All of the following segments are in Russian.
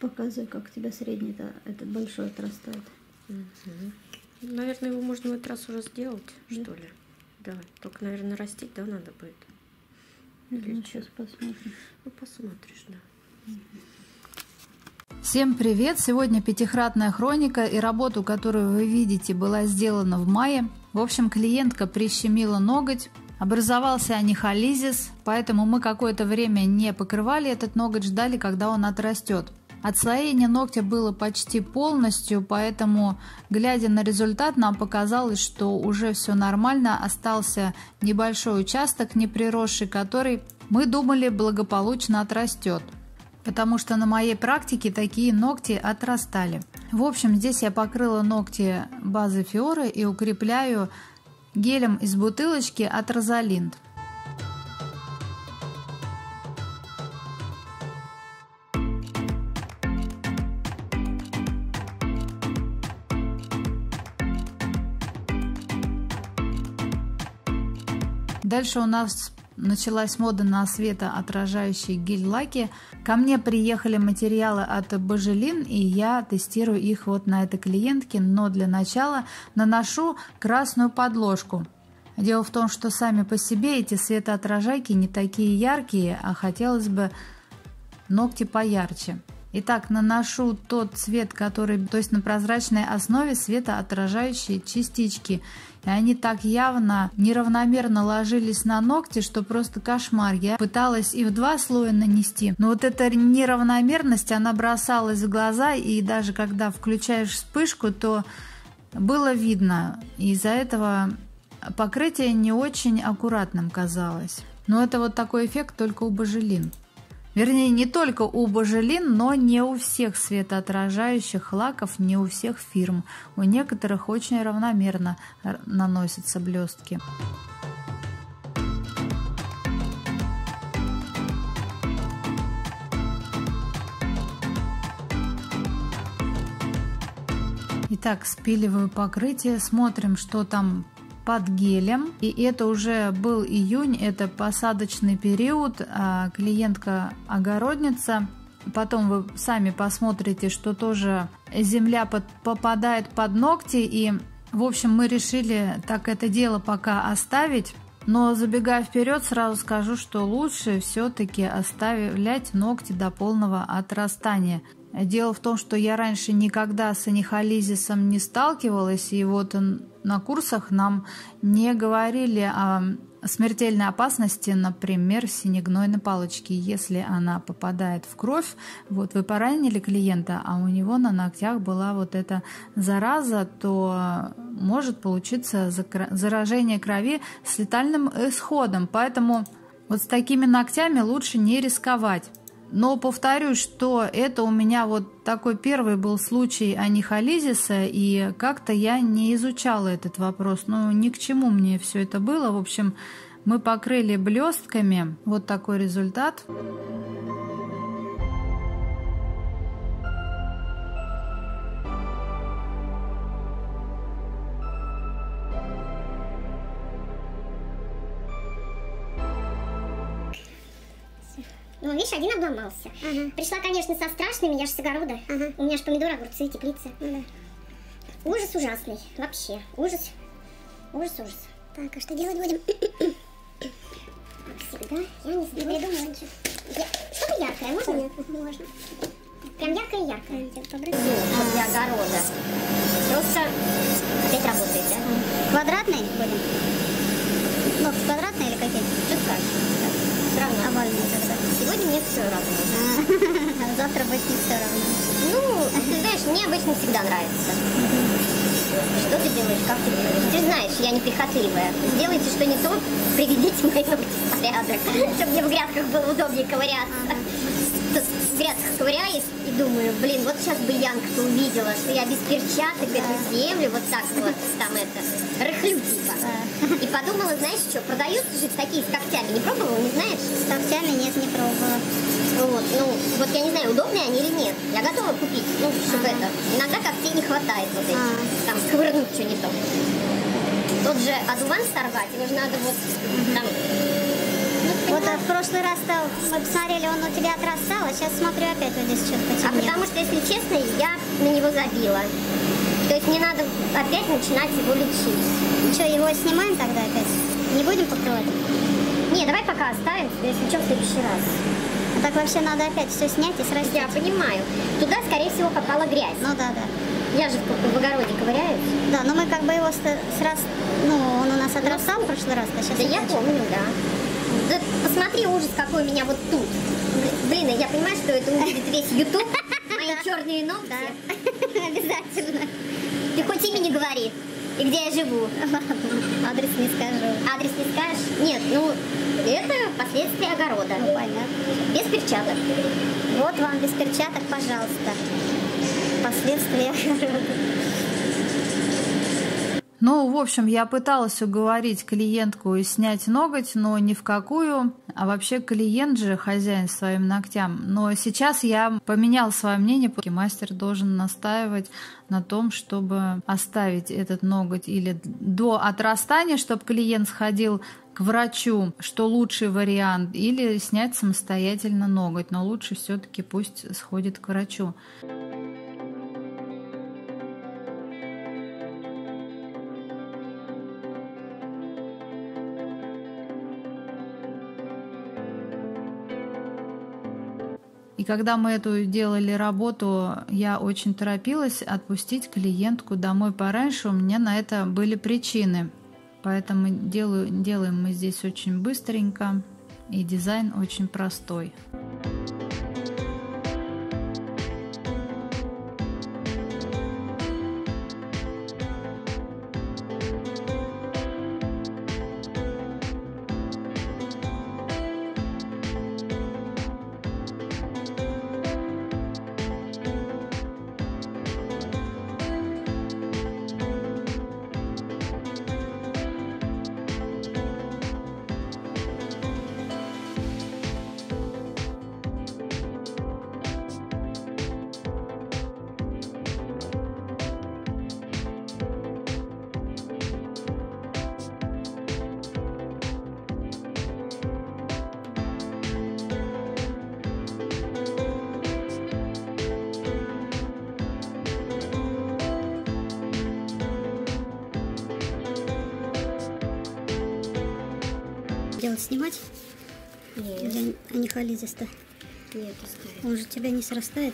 Показывай, как у тебя средний-то этот большой отрастает. Угу. Наверное, его можно в этот раз уже сделать, да? Что ли? Да. Только, наверное, растить, да, надо будет. Ну, сейчас посмотрим. Ну, посмотришь, да. Всем привет! Сегодня пятикратная хроника, и работу, которую вы видите, была сделана в мае. В общем, клиентка прищемила ноготь. Образовался анихолизис, поэтому мы какое-то время не покрывали этот ноготь, ждали, когда он отрастет. Отслоение ногтя было почти полностью, поэтому, глядя на результат, нам показалось, что уже все нормально, остался небольшой участок неприросший, который, мы думали, благополучно отрастет. Потому что на моей практике такие ногти отрастали. В общем, здесь я покрыла ногти базой Фиоры и укрепляю гелем из бутылочки от Розалинд. Дальше у нас началась мода на светоотражающие гель-лаки. Ко мне приехали материалы от Bozhelin, и я тестирую их вот на этой клиентке. Но для начала наношу красную подложку. Дело в том, что сами по себе эти светоотражайки не такие яркие, а хотелось бы ногти поярче. Итак, наношу тот цвет, который, то есть на прозрачной основе светоотражающие частички. И они так явно неравномерно ложились на ногти, что просто кошмар. Я пыталась и в два слоя нанести, но вот эта неравномерность, она бросалась в глаза, и даже когда включаешь вспышку, то было видно. Из-за этого покрытие не очень аккуратным казалось. Но это вот такой эффект только у Bozhelin. Вернее, не только у Bozhelin, но не у всех светоотражающих лаков, не у всех фирм. У некоторых очень равномерно наносятся блестки. Итак, спиливаю покрытие, смотрим, что там под гелем. И это уже был июнь, это посадочный период, клиентка огородница. Потом вы сами посмотрите, что тоже земля попадает под ногти. И, в общем, мы решили так это дело пока оставить. Но, забегая вперед, сразу скажу, что лучше все-таки оставлять ногти до полного отрастания. Дело в том, что я раньше никогда с анихолизисом не сталкивалась, и вот на курсах нам не говорили о смертельной опасности, например, синегнойной палочки. Если она попадает в кровь, вот вы поранили клиента, а у него на ногтях была вот эта зараза, то может получиться заражение крови с летальным исходом. Поэтому вот с такими ногтями лучше не рисковать. Но повторюсь, что это у меня вот такой первый был случай анихолизиса, и как-то я не изучала этот вопрос. Ну, ни к чему мне все это было. В общем, мы покрыли блестками. Вот такой результат. Ну, видишь, один обломался. Ага. Пришла, конечно, со страшными, я же с огорода. Ага. У меня же помидоры, огурцы, теплица. Ага. Ужас ужасный, вообще. Ужас, ужас, ужас. Так, а что делать будем? Как всегда, я не знаю. Придумала. Что-то яркое, можно? Понятно, можно. Прям яркое-яркое. Для огорода. Просто опять работает, да? Ага. Квадратный будем? Ну, квадратный или какие? Что скажешь? Равно. Овальный тогда. Сегодня мне все равно. А завтра будет не все равно. Ну, ты знаешь, мне обычно всегда нравится. Что ты делаешь, как ты делаешь? Ты знаешь, я неприхотливая. Сделайте что не то, приведите мои ногти в порядок. Чтобы мне в грядках было удобнее ковыряться. В грядках ковыряюсь и думаю, блин, вот сейчас бы Янка-то увидела, что я без перчаток эту землю вот так вот там это рыхлю типа. И подумала, знаешь что, продаются же такие с когтями, не пробовала, не знаешь? С когтями нет, не пробовала. Вот, ну, вот я не знаю, удобные они или нет. Я готова купить, ну, чтобы это. Иногда когтей не хватает вот этих, там, сковырнуть что не то. Тот же одуван сорвать, его же надо вот там Вот в прошлый раз мы посмотрели, он у тебя отрастал, а сейчас смотрю, опять вот здесь что-то потемнело. А потому что, если честно, я на него забила. То есть мне надо опять начинать его лечить. Ну что, его снимаем тогда опять? Не будем покрывать? Не, давай пока оставим, если что, в следующий раз. А так вообще надо опять все снять и срастить. Я понимаю. Туда, скорее всего, попала грязь. Ну да, да. Я же в огороде ковыряюсь. Да, но мы как бы его сразу, он у нас отрастал в прошлый раз. А сейчас да, я помню, да. Да посмотри ужас, какой у меня вот тут. Блин, я понимаю, что это увидит весь YouTube. Мои черные ногти. Обязательно. Ты хоть имя не говори. И где я живу. Адрес не скажу. Адрес не скажешь? Нет, это последствия огорода. Понятно. Без перчаток. Вот вам без перчаток, пожалуйста. Последствия огорода. В общем, я пыталась уговорить клиентку снять ноготь, но ни в какую. А вообще клиент же хозяин своим ногтям. Но сейчас я поменяла свое мнение, потому что мастер должен настаивать на том, чтобы оставить этот ноготь или до отрастания, чтобы клиент сходил к врачу, что лучший вариант, или снять самостоятельно ноготь. Но лучше все-таки пусть сходит к врачу. Когда мы эту делали работу, я очень торопилась отпустить клиентку домой пораньше. У меня на это были причины. Поэтому делаем мы здесь очень быстренько. И дизайн очень простой. Снимать? Нет. Или они колизисто? Нет, оставим. Он же тебя не срастает?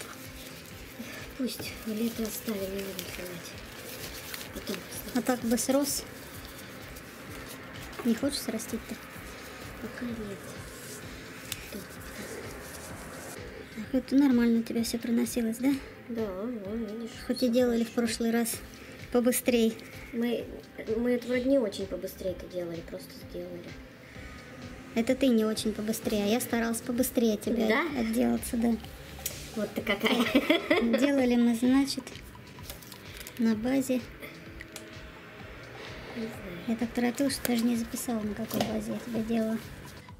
Пусть. Лето оставим, не будем снимать. Потом. А так бы срос. Не хочешь срастить-то? Пока нет. Так, вот нормально у тебя все приносилось, да? Да, видишь. Хоть и делали в прошлый раз побыстрее. Мы это вроде не очень побыстрее это делали, просто сделали. Это ты не очень побыстрее, а я старалась побыстрее тебя отделаться, да. Вот ты какая. Делали мы, значит, на базе. Я так торопилась, что даже не записала, на какой базе я тебя делала.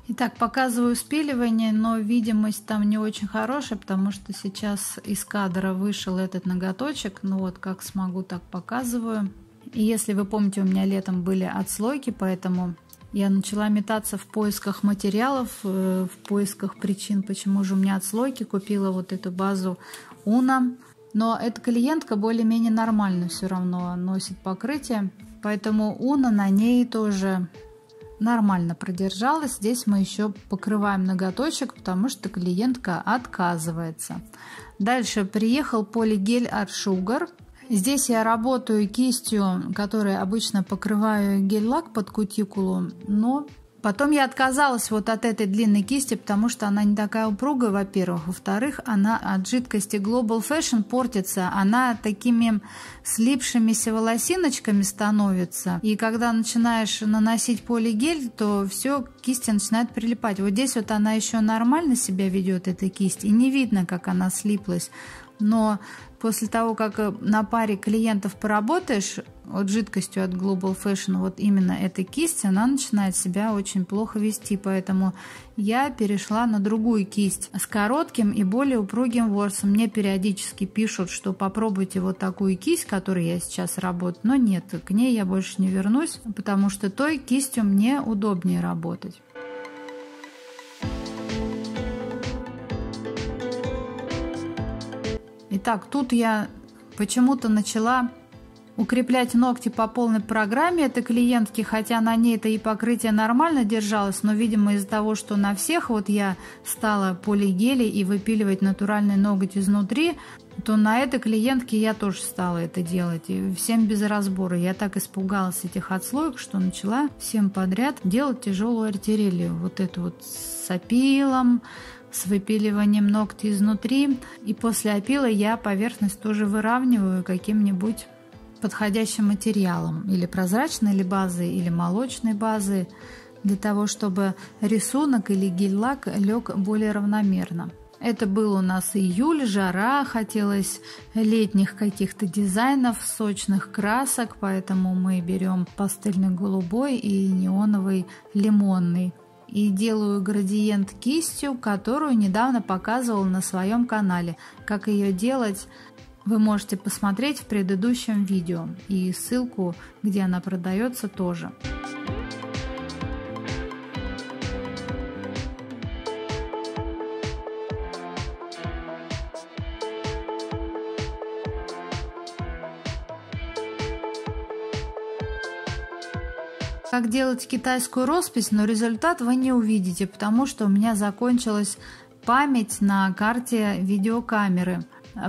Итак, показываю спиливание, но видимость там не очень хорошая, потому что сейчас из кадра вышел этот ноготочек. Ну вот как смогу, так показываю. И если вы помните, у меня летом были отслойки, поэтому... Я начала метаться в поисках материалов, в поисках причин, почему же у меня отслойки. Купила вот эту базу УНА. Но эта клиентка более-менее нормально все равно носит покрытие. Поэтому УНА на ней тоже нормально продержалась. Здесь мы еще покрываем ноготочек, потому что клиентка отказывается. Дальше приехал полигель Аршугар. Здесь я работаю кистью, которой обычно покрываю гель-лак под кутикулу, но потом я отказалась вот от этой длинной кисти, потому что она не такая упругая, во-первых. Во-вторых, она от жидкости Global Fashion портится, она такими слипшимися волосиночками становится. И когда начинаешь наносить полигель, то все, кисти начинают прилипать. Вот здесь вот она еще нормально себя ведет, эта кисть, и не видно, как она слиплась. Но после того, как на паре клиентов поработаешь вот жидкостью от Global Fashion, вот именно эта кисть, она начинает себя очень плохо вести. Поэтому я перешла на другую кисть с коротким и более упругим ворсом. Мне периодически пишут, что попробуйте вот такую кисть, которой я сейчас работаю. Но нет, к ней я больше не вернусь, потому что той кистью мне удобнее работать. Итак, тут я почему-то начала укреплять ногти по полной программе этой клиентки, хотя на ней-то и покрытие нормально держалось, но, видимо, из-за того, что на всех вот я стала полигели и выпиливать натуральный ноготь изнутри, то на этой клиентке я тоже стала это делать. И всем без разбора. Я так испугалась этих отслоек, что начала всем подряд делать тяжелую артиллерию. Вот эту вот с опилом, с выпиливанием ногтей изнутри. И после опила я поверхность тоже выравниваю каким-нибудь подходящим материалом. Или прозрачной, или базой, или молочной базой. Для того, чтобы рисунок или гель-лак лег более равномерно. Это был у нас июль, жара, хотелось летних каких-то дизайнов, сочных красок, поэтому мы берем пастельный голубой и неоновый лимонный. И делаю градиент кистью, которую недавно показывала на своем канале. Как ее делать, вы можете посмотреть в предыдущем видео и ссылку, где она продается, тоже. Как делать китайскую роспись, но результат вы не увидите, потому что у меня закончилась память на карте видеокамеры.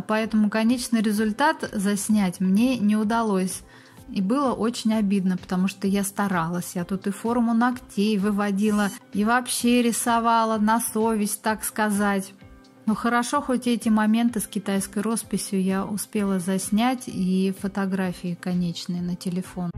Поэтому конечный результат заснять мне не удалось. И было очень обидно, потому что я старалась. Я тут и форму ногтей выводила, и вообще рисовала на совесть, так сказать. Но хорошо, хоть эти моменты с китайской росписью я успела заснять, и фотографии конечные на телефон.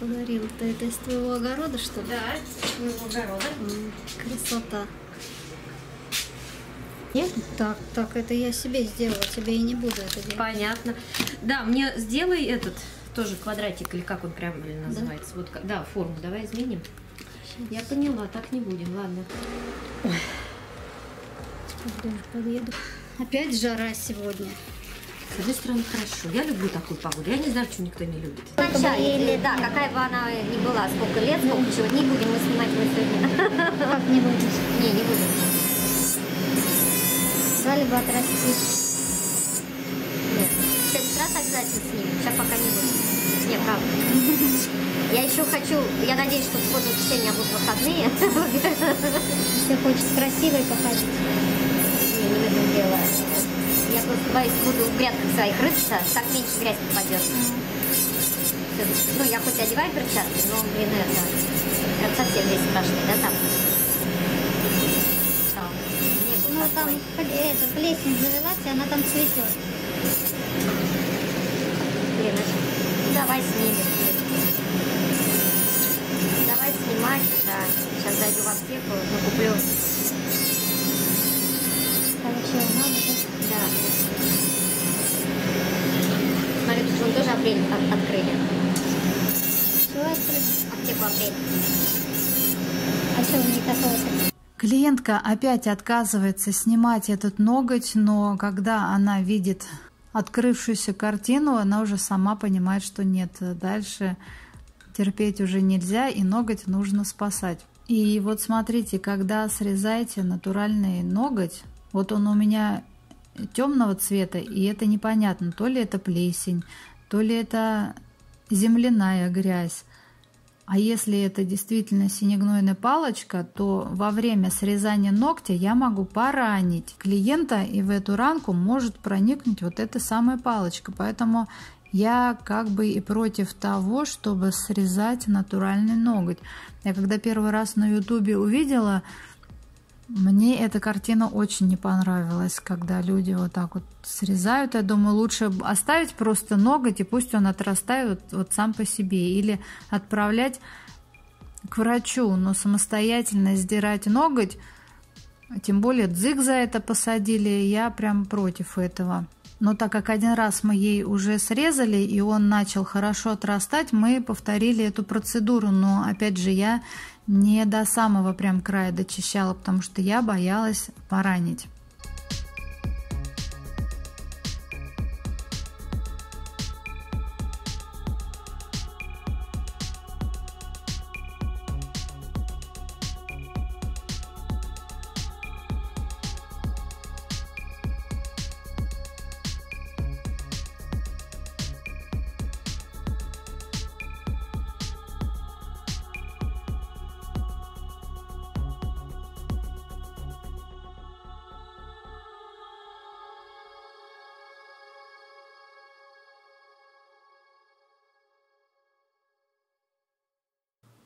Говорила-то, это из твоего огорода, что ли? Да, из твоего огорода. Красота. Нет? Так, это я себе сделала, тебе и не буду это делать. Понятно. Да, мне сделай этот тоже квадратик, или как он прямо называется. Да? Вот, да, форму давай изменим. Сейчас. Я поняла, так не будем, ладно. Ой. Блин, подъеду. Опять жара сегодня. С одной стороны, хорошо. Я люблю такую погоду. Я не знаю, почему никто не любит. Или, да, какая бы она ни была, сколько лет, сколько чего. Не будем мы снимать его сегодня. Как не будем? Не будем. Дали бы отрастить. В следующий раз обязательно снимем. Сейчас пока не будем. Не, правда. Я еще хочу, я надеюсь, что в субботу-воскресенье будут выходные. Все хочется красивой походить. Не в этом дело. Я просто боюсь, буду в грядках своих рыться, так меньше грязь попадет. Ну, я хоть одеваю перчатки, но, блин, это совсем весь страшный, да, там? Ну, там эта плесень завелась, и она там цветет. Блин, давай снимем. Давай снимать, да. Сейчас зайду в аптеку, накуплю. Короче, надо... Да. Смотри, тут мы тоже апрель открыли. Что открыли? Аптеку апрель. А что, мне касалось? Клиентка опять отказывается снимать этот ноготь, но когда она видит открывшуюся картину, она уже сама понимает, что нет. Дальше терпеть уже нельзя, и ноготь нужно спасать. И вот смотрите, когда срезаете натуральный ноготь, вот он у меня темного цвета, и это непонятно, то ли это плесень, то ли это земляная грязь. А если это действительно синегнойная палочка, то во время срезания ногтя я могу поранить клиента, и в эту ранку может проникнуть вот эта самая палочка. Поэтому я как бы и против того, чтобы срезать натуральный ноготь. Я когда первый раз на ютубе увидела, мне эта картина очень не понравилась, когда люди вот так вот срезают. Я думаю, лучше оставить просто ноготь, и пусть он отрастает вот сам по себе. Или отправлять к врачу, но самостоятельно сдирать ноготь, тем более дзык за это посадили, я прям против этого. Но так как один раз мы ей уже срезали, и он начал хорошо отрастать, мы повторили эту процедуру. Но опять же, я не до самого прям края дочищала, потому что я боялась поранить.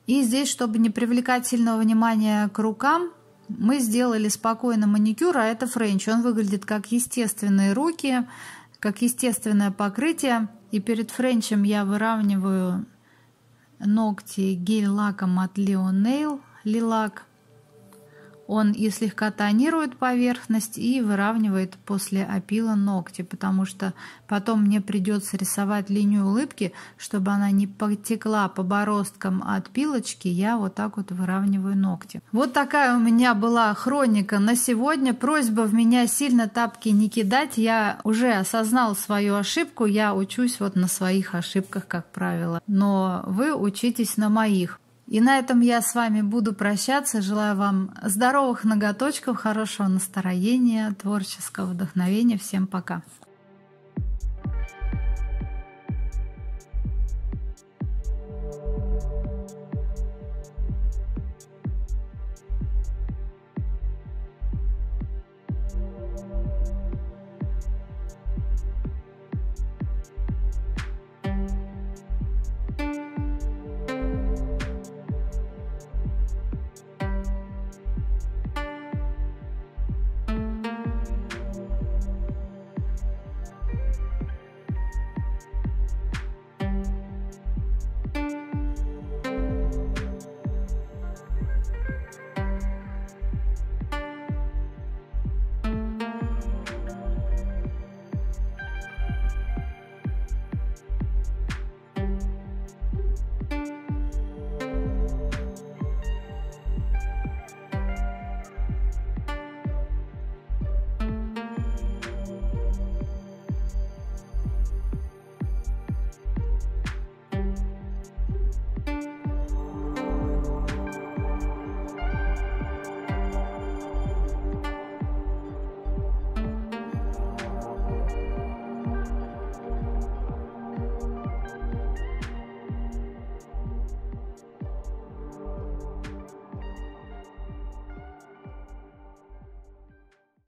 И здесь, чтобы не привлекать сильного внимания к рукам, мы сделали спокойно маникюр, а это френч. Он выглядит как естественные руки, как естественное покрытие. И перед френчем я выравниваю ногти гель-лаком от Leo Nail, Лилак. Он и слегка тонирует поверхность, и выравнивает после опила ногти, потому что потом мне придется рисовать линию улыбки, чтобы она не потекла по бороздкам от пилочки, я вот так вот выравниваю ногти. Вот такая у меня была хроника на сегодня. Просьба в меня сильно тапки не кидать, я уже осознала свою ошибку, я учусь вот на своих ошибках, как правило, но вы учитесь на моих. И на этом я с вами буду прощаться. Желаю вам здоровых ноготочков, хорошего настроения, творческого вдохновения. Всем пока!